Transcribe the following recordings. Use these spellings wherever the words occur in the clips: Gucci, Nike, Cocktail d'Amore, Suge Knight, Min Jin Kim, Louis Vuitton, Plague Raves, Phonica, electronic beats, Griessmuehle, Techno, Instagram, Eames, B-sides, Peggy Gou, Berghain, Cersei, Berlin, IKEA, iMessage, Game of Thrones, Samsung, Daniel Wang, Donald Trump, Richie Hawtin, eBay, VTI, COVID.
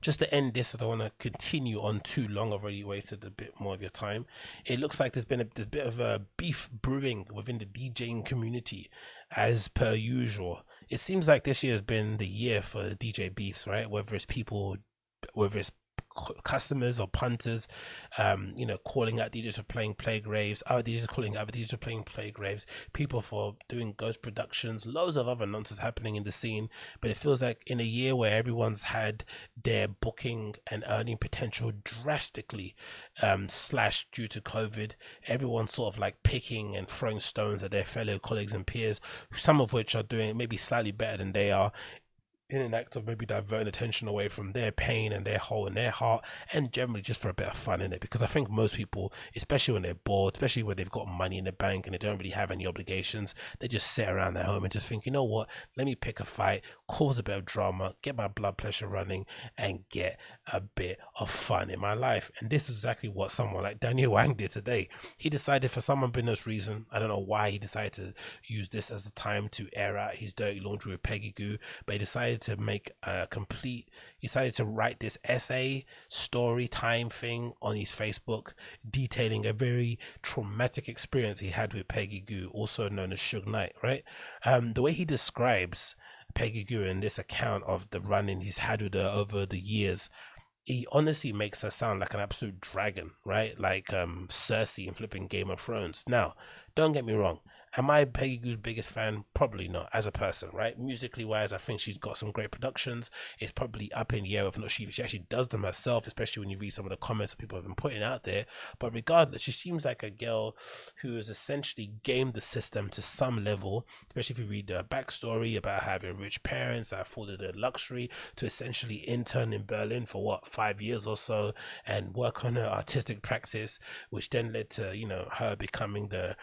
just to end this, I don't want to continue on too long. I've already wasted a bit more of your time. It looks like there's been a bit of a beef brewing within the DJing community, as per usual. It seems like this year has been the year for DJ beefs, right? Whether it's people, whether it's customers or punters, you know, calling out DJs for playing playgraves, other DJs calling out DJs for playing playgraves, people for doing ghost productions, loads of other nonsense happening in the scene. But it feels like in a year where everyone's had their booking and earning potential drastically slashed due to COVID, everyone's sort of like picking and throwing stones at their fellow colleagues and peers, some of which are doing maybe slightly better than they are, in an act of maybe diverting attention away from their pain and their hole in their heart, and generally just for a bit of fun, in it. Because I think most people, especially when they're bored, especially when they've got money in the bank and they don't really have any obligations, they just sit around their home and just think, you know what, let me pick a fight, cause a bit of drama, get my blood pressure running, and get a bit of fun in my life. And this is exactly what someone like Daniel Wang did today. He decided, for some unbeknownst reason, I don't know why he decided to use this as a time to air out his dirty laundry with Peggy Gou, but he decided to make a complete, he decided to write this essay story time thing on his Facebook detailing a very traumatic experience he had with Peggy Gou, also known as Suge Knight, right? The way he describes Peggy Gou in this account of the run-in he's had with her over the years, he honestly makes her sound like an absolute dragon, right? Like Cersei in flipping Game of Thrones. Now, don't get me wrong, am I Peggy Gou's biggest fan? Probably not, as a person, right? Musically wise, I think she's got some great productions. It's probably up in the air if not she actually does them herself, especially when you read some of the comments that people have been putting out there. But regardless, she seems like a girl who has essentially gamed the system to some level, especially if you read her backstory about having rich parents that afforded her luxury to essentially intern in Berlin for what, 5 years or so, and work on her artistic practice, which then led to, you know, her becoming the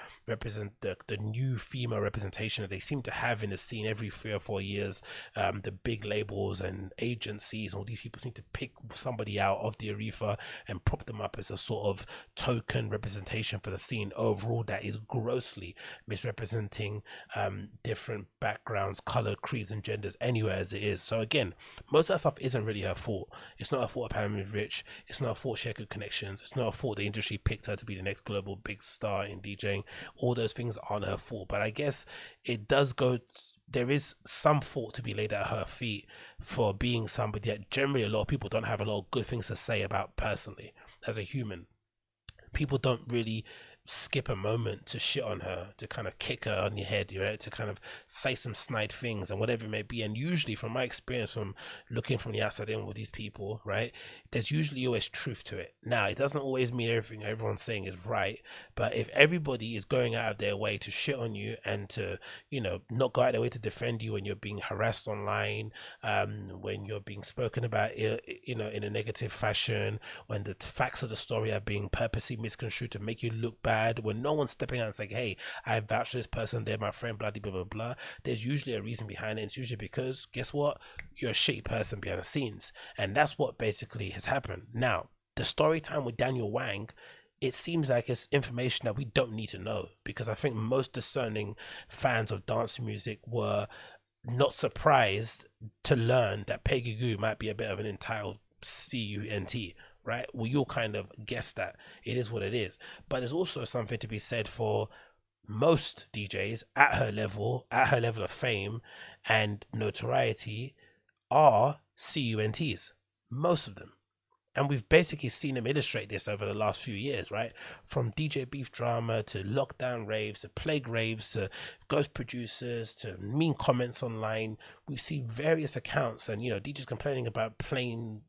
new female representation that they seem to have in the scene every 3 or 4 years. The big labels and agencies, all these people seem to pick somebody out of the Aretha and prop them up as a sort of token representation for the scene overall that is grossly misrepresenting different backgrounds, color, creeds and genders anywhere as it is. So again, most of that stuff isn't really her fault. It's not her fault apparently rich, it's not her fault she had good connections, it's not her fault the industry picked her to be the next global big star in DJing. All those things aren't her fault, but I guess it does go, there is some fault to be laid at her feet for being somebody that generally a lot of people don't have a lot of good things to say about personally. As a human, people don't really skip a moment to shit on her, to kind of kick her on your head, you know, to kind of say some snide things and whatever it may be. And usually, from my experience, from looking from the outside in with these people, right, there's usually always truth to it. Now, it doesn't always mean everything everyone's saying is right, but if everybody is going out of their way to shit on you and to, you know, not go out of their way to defend you when you're being harassed online, when you're being spoken about, you know, in a negative fashion, when the facts of the story are being purposely misconstrued to make you look bad, when no one's stepping out and saying, hey, I vouch for this person, they're my friend, blah, blah, blah, blah, there's usually a reason behind it. It's usually because, guess what, you're a shitty person behind the scenes. And that's what basically has happened. Now, the story time with Daniel Wang, it seems like it's information that we don't need to know, because I think most discerning fans of dance music were not surprised to learn that Peggy Gou might be a bit of an entitled cunt, right? Well, you'll kind of guess that. It is what it is. But there's also something to be said for most DJs at her level of fame and notoriety, are cunts, most of them. And we've basically seen them illustrate this over the last few years, right? From DJ beef drama to lockdown raves to plague raves to ghost producers to mean comments online. We've seen various accounts and, you know, DJs complaining about plain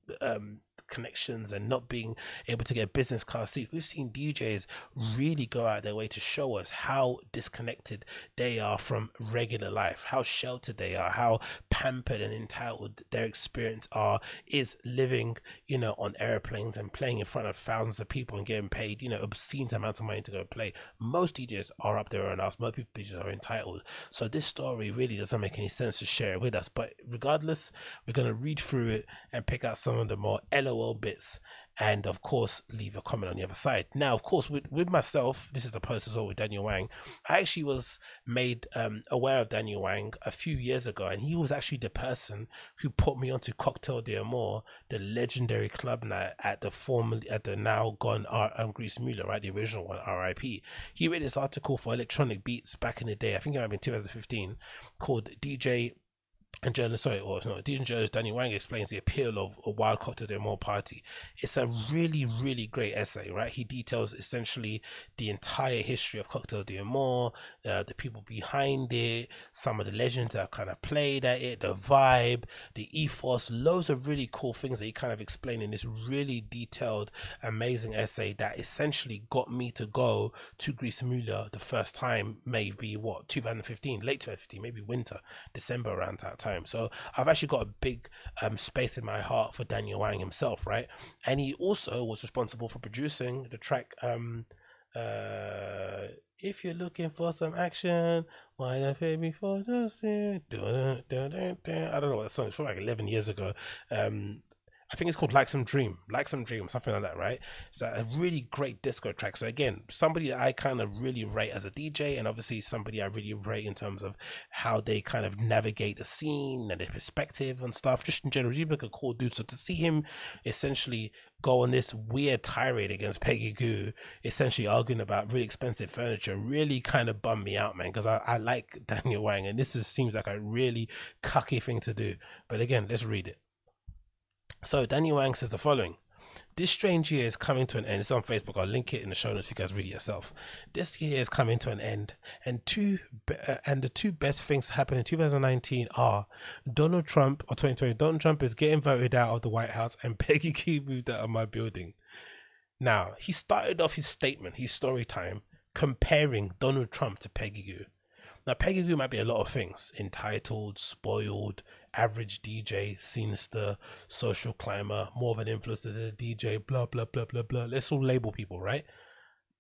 connections and not being able to get business class seats. We've seen DJs really go out of their way to show us how disconnected they are from regular life, how sheltered they are, how pampered and entitled their experience is living, you know, on airplanes and playing in front of thousands of people and getting paid, you know, obscene amounts of money to go play. Most DJs are up their own ass. Most people DJs are entitled. So this story really doesn't make any sense to share it with us. But regardless, we're going to read through it and pick out some of the more eloquent LOL bits, and of course leave a comment on the other side. Now of course with myself, this is the post as well with Daniel Wang. I actually was made aware of Daniel Wang a few years ago, and he was actually the person who put me onto Cocktail d'Amore, the legendary club night at the formerly at the now gone Griessmuehle, right, the original one, RIP. He wrote this article for Electronic Beats back in the day, I think it might have been 2015, called DJ and journalist, sorry, or no, DJ and journalist Daniel Wang explains the appeal of a wild Cocktail d'Amore party. It's a really, really great essay, right? He details essentially the entire history of Cocktail d'Amore, the people behind it, some of the legends that have kind of played at it, the vibe, the ethos, loads of really cool things that he kind of explained in this really detailed, amazing essay that essentially got me to go to Griessmuehle the first time, maybe what, 2015, late 2015, maybe winter, December around that time. So I've actually got a big space in my heart for Daniel Wang himself, right? And he also was responsible for producing the track if you're looking for some action, why not pay me for this? I don't know what that song is, probably like 11 years ago. I think it's called Like Some Dream, something like that, right? It's a really great disco track. So again, somebody that I kind of really rate as a DJ, and obviously somebody I really rate in terms of how they kind of navigate the scene and their perspective and stuff, just in general, he's like a cool dude. So to see him essentially go on this weird tirade against Peggy Gou, essentially arguing about really expensive furniture, really kind of bummed me out, man, because I like Daniel Wang, and this seems like a really cucky thing to do. But again, let's read it. So Daniel Wang says the following. This strange year is coming to an end. It's on Facebook. I'll link it in the show notes if you guys read it yourself. This year is coming to an end, and the two best things to happen in 2019 are Donald Trump, or 2020, Donald Trump is getting voted out of the White House, and Peggy Gou moved out of my building. Now, he started off his statement, his story time, comparing Donald Trump to Peggy Gou. Now, Peggy Gou might be a lot of things: entitled, spoiled, average DJ, scenester, social climber, more of an influencer than a DJ, blah, blah, blah, blah, blah. Let's all label people, right?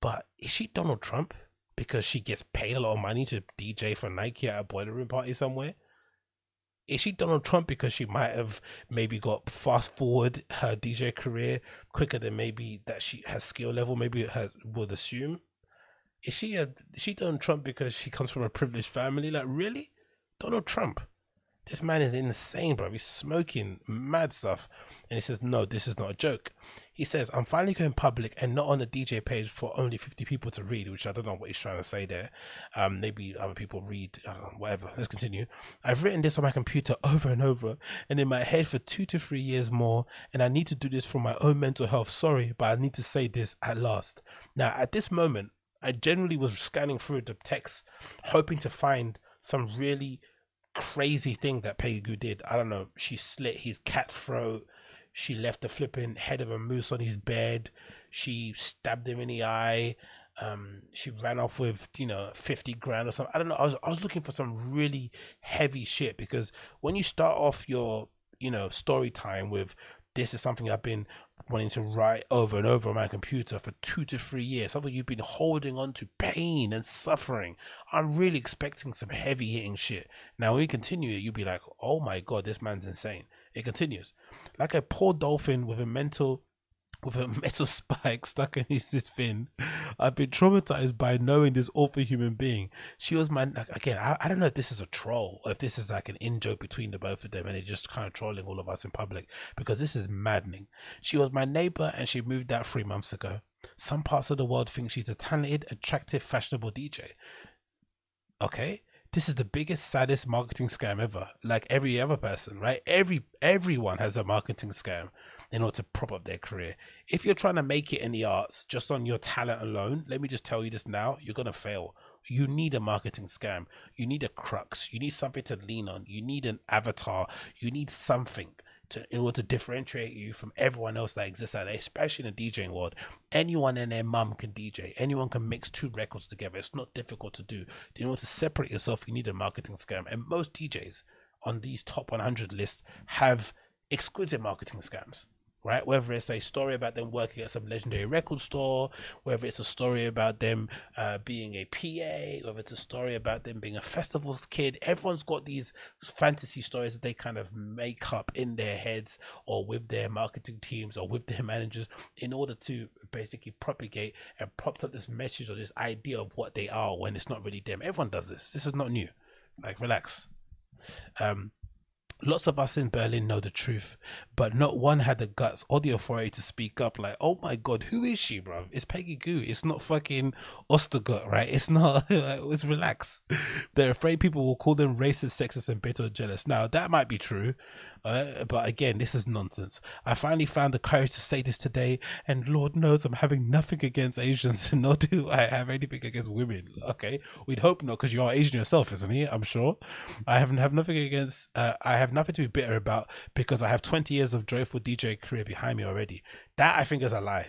But is she Donald Trump because she gets paid a lot of money to DJ for Nike at a boiler room party somewhere? Is she Donald Trump because she might have maybe got fast forward her DJ career quicker than maybe that she has skill level, maybe her would assume? Is she Donald Trump because she comes from a privileged family? Like, really? Donald Trump? This man is insane, bro. He's smoking mad stuff. And he says, no, this is not a joke. He says, I'm finally going public and not on a DJ page for only 50 people to read, which I don't know what he's trying to say there. Maybe other people read, I don't know, whatever. Let's continue. I've written this on my computer over and over and in my head for 2 to 3 years more, and I need to do this for my own mental health. Sorry, but I need to say this at last. Now, at this moment, I generally was scanning through the text, hoping to find some really crazy thing that Peggy Gou did. I don't know, she slit his cat's throat, she left the flipping head of a moose on his bed, she stabbed him in the eye, she ran off with, you know, 50 grand or something. I don't know, I was looking for some really heavy shit, because when you start off your, you know, story time with, this is something I've been wanting to write over and over on my computer for 2 to 3 years, something you've been holding on to, pain and suffering, I'm really expecting some heavy hitting shit. Now when we continue it, you'll be like, oh my god, this man's insane. It continues. Like a poor dolphin with a metal spike stuck in his fin, I've been traumatized by knowing this awful human being. She was my, again, I don't know if this is a troll or if this is like an in-joke between the both of them and they're just kind of trolling all of us in public, because this is maddening. She was my neighbor and she moved out 3 months ago. Some parts of the world think she's a talented, attractive, fashionable DJ. Okay? This is the biggest, saddest marketing scam ever. Like every other person, right? Everyone has a marketing scam in order to prop up their career. If you're trying to make it in the arts just on your talent alone, let me just tell you this now, you're gonna fail. You need a marketing scam, you need a crux, you need something to lean on, you need an avatar, you need something in order to differentiate you from everyone else that exists out there, especially in the DJing world. Anyone and their mum can DJ. Anyone can mix two records together. It's not difficult to do. In order to separate yourself, you need a marketing scam. And most DJs on these top 100 lists have exquisite marketing scams. right? Whether it's a story about them working at some legendary record store, whether it's a story about them being a PA, whether it's a story about them being a festivals kid, everyone's got these fantasy stories that they kind of make up in their heads or with their marketing teams or with their managers in order to basically propagate and prop up this message or this idea of what they are when it's not really them. Everyone does this. This is not new. Like, relax. Lots of us in Berlin know the truth, but not one had the guts or the authority to speak up. Like, oh my God, who is she, bro? It's Peggy Gou. It's not fucking Ostergott, right? It's not, like, it's relax. They're afraid people will call them racist, sexist, and bitter or jealous. Now, that might be true, but again, this is nonsense. I finally found the courage to say this today, and Lord knows I'm having nothing against Asians, nor do I have anything against women, okay? We'd hope not, because you are Asian yourself, isn't he? I'm sure. I have nothing against, I have nothing to be bitter about, because I have 20 years of joyful DJ career behind me already. That I think is a lie.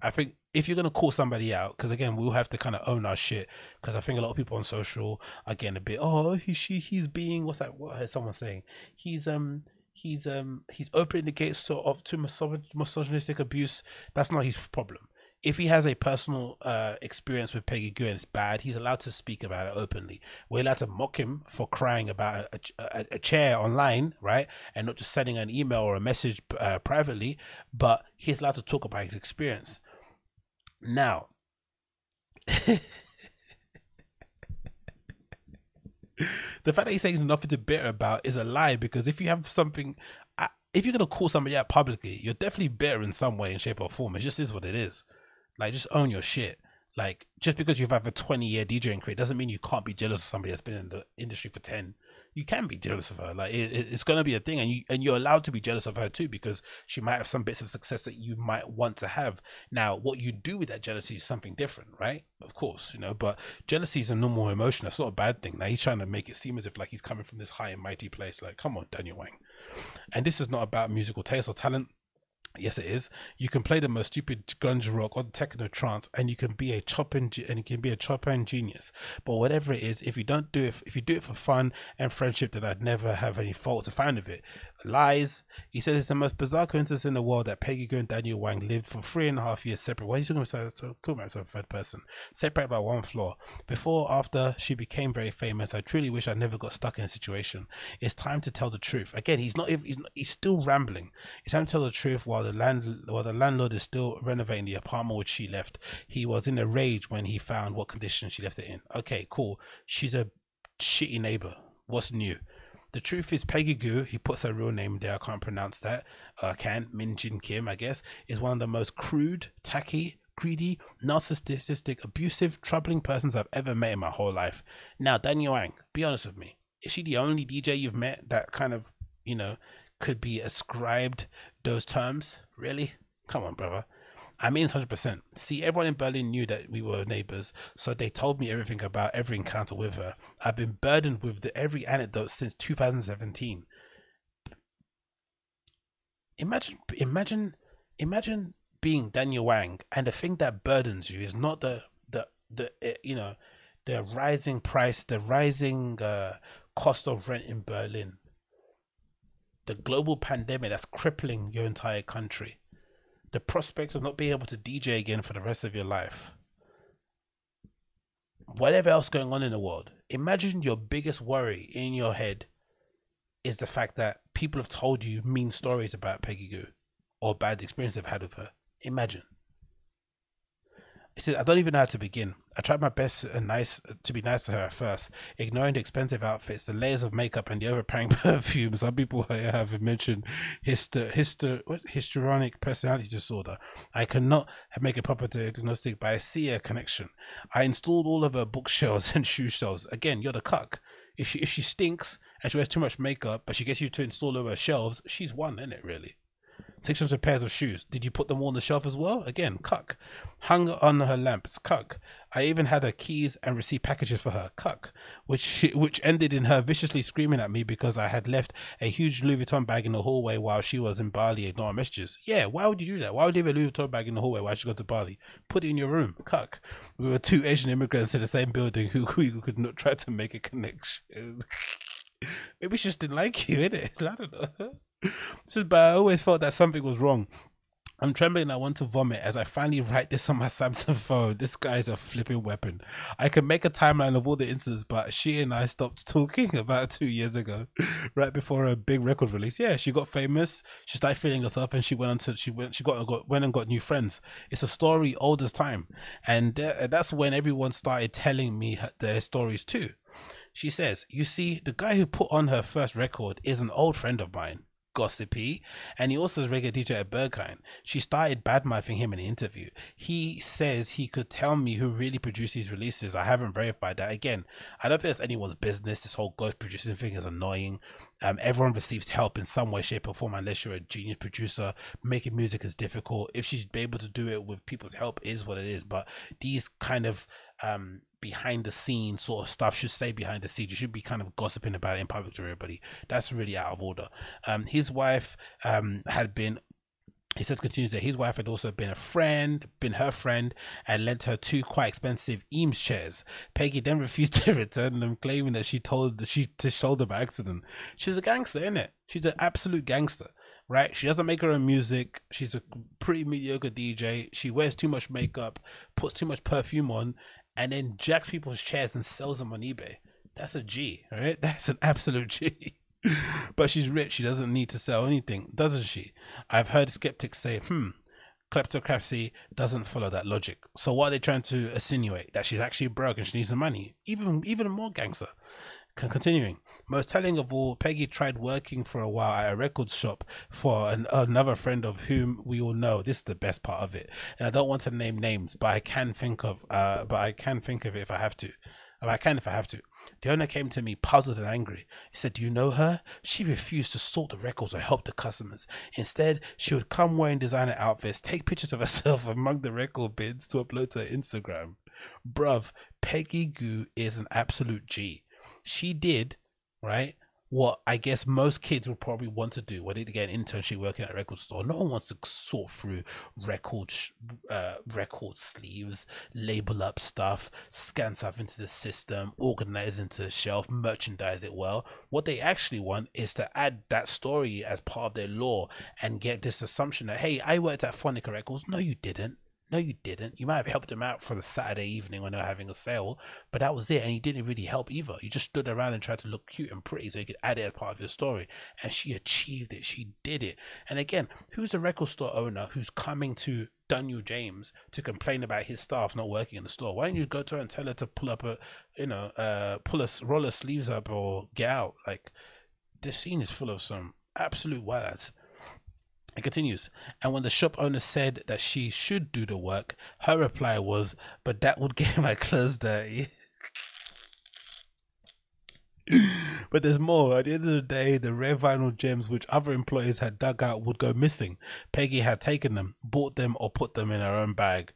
I think if you're going to call somebody out, because again, we'll have to kind of own our shit, because I think a lot of people on social are getting a bit, oh, he's being, what's that, what is someone saying? He's opening the gates to misogynistic abuse. That's not his problem. If he has a personal experience with Peggy Gou and it's bad, he's allowed to speak about it openly. We're allowed to mock him for crying about a chair online, right? And not just sending an email or a message privately, but he's allowed to talk about his experience. Now, the fact that he's saying there's nothing to bitter about is a lie, because if you have something, if you're going to call somebody out publicly, you're definitely bitter in some way, in shape or form. It just is what it is. Like, just own your shit. Like, just because you've had a 20-year DJing career doesn't mean you can't be jealous of somebody that's been in the industry for 10. You can be jealous of her. Like, it's going to be a thing, and you're allowed to be jealous of her too, because she might have some bits of success that you might want to have. Now, what you do with that jealousy is something different, right? Of course, you know, but jealousy is a normal emotion. That's not a bad thing. Now, he's trying to make it seem as if, like, he's coming from this high and mighty place. Like, come on, Daniel Wang. And this is not about musical taste or talent. Yes, it is. You can play the most stupid grunge rock or techno trance, and you can be a chopping genius. But whatever it is, if you don't do it, if you do it for fun and friendship, then I'd never have any fault to find of it. Lies. He says it's the most bizarre coincidence in the world that Peggy Gou and Daniel Wang lived for 3.5 years separate. Why are you talking about yourself, third person? Separate by one floor. Before or after she became very famous, I truly wish I never got stuck in a situation. It's time to tell the truth. Again, he's still rambling. It's time to tell the truth while the landlord is still renovating the apartment which she left. He was in a rage when he found what condition she left it in. Okay, cool. She's a shitty neighbor. What's new? The truth is Peggy Gou, he puts her real name there, I can't pronounce that, Min Jin Kim, I guess, is one of the most crude, tacky, greedy, narcissistic, abusive, troubling persons I've ever met in my whole life. Now, Daniel Wang, be honest with me, is she the only DJ you've met that kind of, you know, could be ascribed those terms? Really? Come on, brother. I mean, 100%. See, everyone in Berlin knew that we were neighbors, so they told me everything about every encounter with her. I've been burdened with every anecdote since 2017. Imagine being Daniel Wang, and the thing that burdens you is not the rising price, the rising cost of rent in Berlin, the global pandemic that's crippling your entire country, the prospects of not being able to DJ again for the rest of your life, whatever else going on in the world. Imagine your biggest worry in your head is the fact that people have told you mean stories about Peggy Gou or bad experience they've had with her. Imagine. It says, I don't even know how to begin. I tried my best to be nice to her at first, ignoring the expensive outfits, the layers of makeup, and the overpowering perfume. Some people have mentioned histrionic personality disorder. I cannot make a proper diagnostic, but I see a connection. I installed all of her bookshelves and shoe shelves. Again, you're the cuck. If she stinks and she wears too much makeup, but she gets you to install over her shelves, she's won, innit, really? 600 pairs of shoes. Did you put them all on the shelf as well? Again, cuck. Hung on her lamps. Cuck. I even had her keys and received packages for her. Cuck. Which ended in her viciously screaming at me because I had left a huge Louis Vuitton bag in the hallway while she was in Bali ignoring messages. Yeah, why would you do that? Why would you leave a Louis Vuitton bag in the hallway while she got to Bali? Put it in your room. Cuck. We were two Asian immigrants in the same building who could not try to make a connection. Maybe she just didn't like you, innit? I don't know. But I always felt that something was wrong. I'm trembling. I want to vomit as I finally write this on my Samsung phone. This guy is a flipping weapon. I can make a timeline of all the incidents, but she and I stopped talking about 2 years ago, right before her big record release. Yeah, she got famous. She started feeling herself, and she went on to, she went and got new friends. It's a story old as time, and that's when everyone started telling me their stories too. She says, "You see, the guy who put on her first record is an old friend of mine." Gossipy, and he also is reggae DJ at Berghain. She started bad-mouthing him in an interview. He says he could tell me who really produced these releases. I haven't verified that. Again, I don't think that's anyone's business. This whole ghost producing thing is annoying. Everyone receives help in some way, shape or form. Unless you're a genius producer, making music is difficult. If she's able to do it with people's help, is what it is. But these kind of behind the scenes sort of stuff should stay behind the scenes. You should be kind of gossiping about it in public to everybody. That's really out of order. His wife had been, he says, continues that his wife had also been a friend, been her friend, and lent her two quite expensive Eames chairs. Peggy then refused to return them, claiming that she sold them by accident. She's a gangster, isn't it? She's an absolute gangster. Right, she doesn't make her own music. She's a pretty mediocre DJ. She wears too much makeup, puts too much perfume on, and then jacks people's chairs and sells them on eBay. That's a G, right? That's an absolute G. But she's rich. She doesn't need to sell anything, doesn't she? I've heard skeptics say, kleptocracy doesn't follow that logic. So what are they trying to insinuate? That she's actually broke and she needs the money. Even more gangster. Continuing, most telling of all, Peggy tried working for a while at a record shop for another friend of whom we all know. This is the best part of it, and I don't want to name names, but I can think of it if I have to. The owner came to me puzzled and angry. He said, "Do you know her? She refused to sort the records or help the customers. Instead, she would come wearing designer outfits, take pictures of herself among the record bins to upload to her Instagram." Bruv, Peggy Gou is an absolute G. She did, right, what I guess most kids would probably want to do when they get an internship working at a record store. No one wants to sort through record sleeves, label up stuff, scan stuff into the system, organize into the shelf, merchandise it well. What they actually want is to add that story as part of their lore and get this assumption that, hey, I worked at Phonica Records. No, you didn't. No, you didn't. You might have helped him out for the Saturday evening when they were having a sale, but that was it, and he didn't really help either. You just stood around and tried to look cute and pretty so you could add it as part of your story, and she achieved it. She did it. And again, who's a record store owner who's coming to Daniel James to complain about his staff not working in the store? Why don't you go to her and tell her to pull up a, you know, roll her sleeves up or get out? Like, this scene is full of some absolute wilds. It continues, and when the shop owner said that she should do the work, her reply was, "But that would get my clothes dirty." But there's more. At the end of the day, the rare vinyl gems which other employees had dug out would go missing. Peggy had taken them, bought them, or put them in her own bag.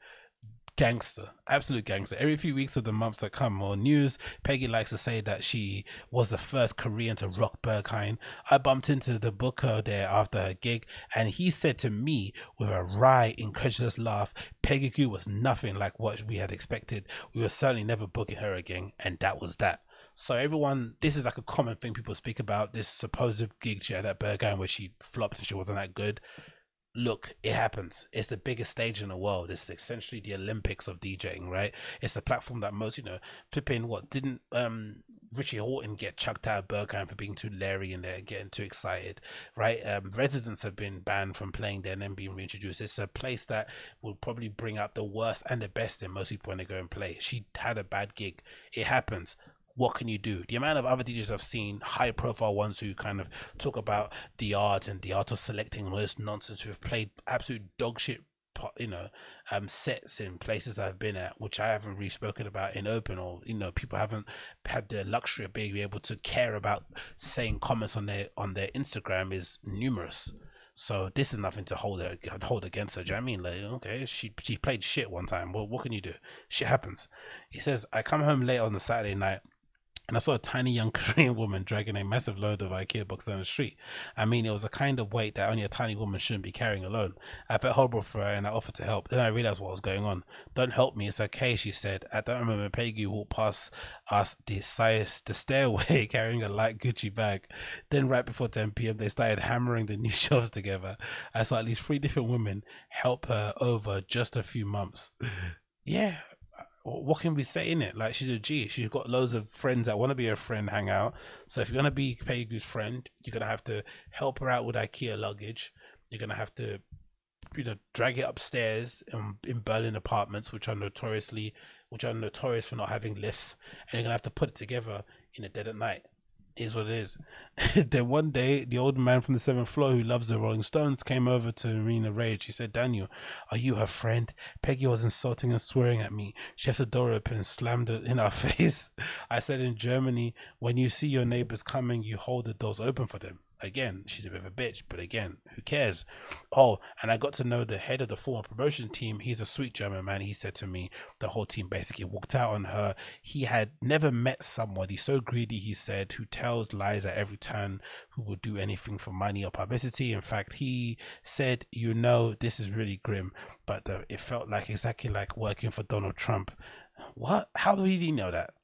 Gangster, absolute gangster. Every few weeks of the months that come or news, Peggy likes to say that she was the first Korean to rock Berghain. I bumped into the booker there after her gig, and he said to me with a wry, incredulous laugh, Peggy Gou was nothing like what we had expected. We were certainly never booking her again, and that was that. So everyone, this is like a common thing people speak about, this supposed gig she had at Berghain where she flopped and she wasn't that good. Look, it happens. It's the biggest stage in the world. It's essentially the Olympics of DJing, right? It's the platform that most, you know, flipping what didn't Richie Hawtin get chucked out of Berghain for being too leery in there and getting too excited, right? Residents have been banned from playing there and then being reintroduced. It's a place that will probably bring out the worst and the best in most people when they go and play. She had a bad gig. It happens. What can you do? The amount of other DJs I've seen, high profile ones who kind of talk about the art and the art of selecting and all this nonsense, who have played absolute dog shit, you know, sets in places I've been at, which I haven't really spoken about in open, or, you know, people haven't had the luxury of being able to care about saying comments on their Instagram is numerous. So this is nothing to hold against her. Do you know what I mean? Like, okay, she played shit one time. Well, what can you do? Shit happens. He says, I come home late on the Saturday night. and I saw a tiny young Korean woman dragging a massive load of IKEA boxes down the street. I mean, it was a kind of weight that only a tiny woman shouldn't be carrying alone. I felt horrible for her and I offered to help. Then I realized what was going on. "Don't help me, it's okay," she said. At that moment, Peggy walked past us the stairway carrying a light Gucci bag. Then right before 10 p.m. they started hammering the new shelves together. I saw at least 3 different women help her over just a few months. Yeah, what can we say in it? Like, she's a G. She's got loads of friends that want to be her friend, hang out. So if you're going to be Peggy Gou's friend, you're going to have to help her out with IKEA luggage. You're going to have to, you know, drag it upstairs in Berlin apartments, which are notorious for not having lifts. And you're going to have to put it together in the dead at night. Is what it is. Then one day, the old man from the 7th floor who loves the Rolling Stones came over to me in a rage. He said, "Daniel, are you her friend? Peggy was insulting and swearing at me. She left the door open and slammed it in our face." I said, "In Germany, when you see your neighbors coming, you hold the doors open for them." Again, she's a bit of a bitch, but again, who cares? Oh, and I got to know the head of the former promotion team. He's a sweet German man. He said to me, the whole team basically walked out on her. He had never met somebody so greedy, he said, who tells lies at every turn, who will do anything for money or publicity. In fact, he said, you know, this is really grim, but it felt like exactly like working for Donald Trump. What? How did he know that?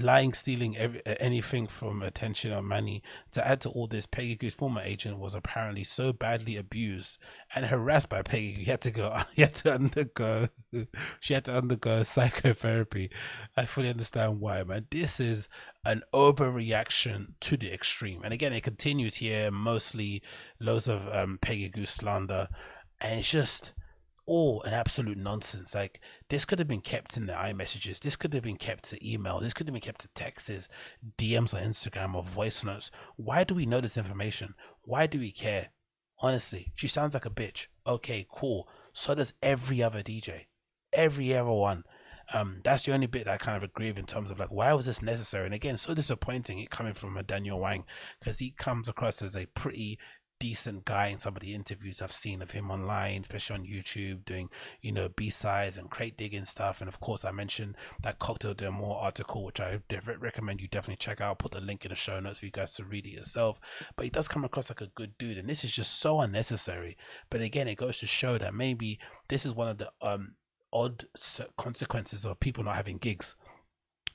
Lying, stealing anything from attention or money. To add to all this, Peggy Gou's former agent was apparently so badly abused and harassed by Peggy Gou, she had to undergo psychotherapy. I fully understand why, man. This is an overreaction to the extreme, and again, it continued here, mostly loads of Peggy Gou slander, and it's just all an absolute nonsense. Like, this could have been kept in the iMessages, this could have been kept to email, this could have been kept to texts, DMs on Instagram, or voice notes. Why do we know this information? Why do we care? Honestly, she sounds like a bitch. Okay, cool. So does every other DJ, every other one. That's the only bit that I kind of agree with in terms of, like, why was this necessary? And again, so disappointing it coming from a Daniel Wang, because he comes across as a pretty decent guy in some of the interviews I've seen of him online, especially on YouTube, doing, you know, B-sides and crate digging stuff. And of course, I mentioned that Cocktail d'Amore article, which I recommend you definitely check out. I'll put the link in the show notes for you guys to read it yourself. But he does come across like a good dude, and this is just so unnecessary. But again, it goes to show that maybe this is one of the odd consequences of people not having gigs.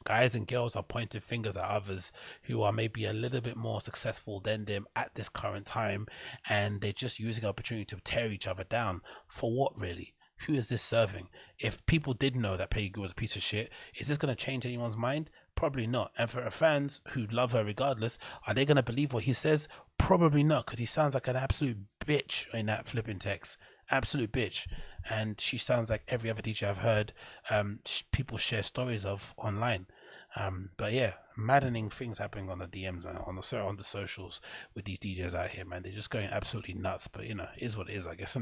Guys and girls are pointing fingers at others who are maybe a little bit more successful than them at this current time, and they're just using opportunity to tear each other down. For what, really? Who is this serving? If people did know that Peggy Gou was a piece of shit, is this going to change anyone's mind? Probably not. And for her fans who love her regardless, are they going to believe what he says? Probably not, because he sounds like an absolute bitch in that flipping text. Absolute bitch. And she sounds like every other DJ I've heard people share stories of online. But yeah, maddening things happening on the DMs and on the socials with these DJs out here, man. They're just going absolutely nuts. But you know, it is what it is, I guess, isn't it?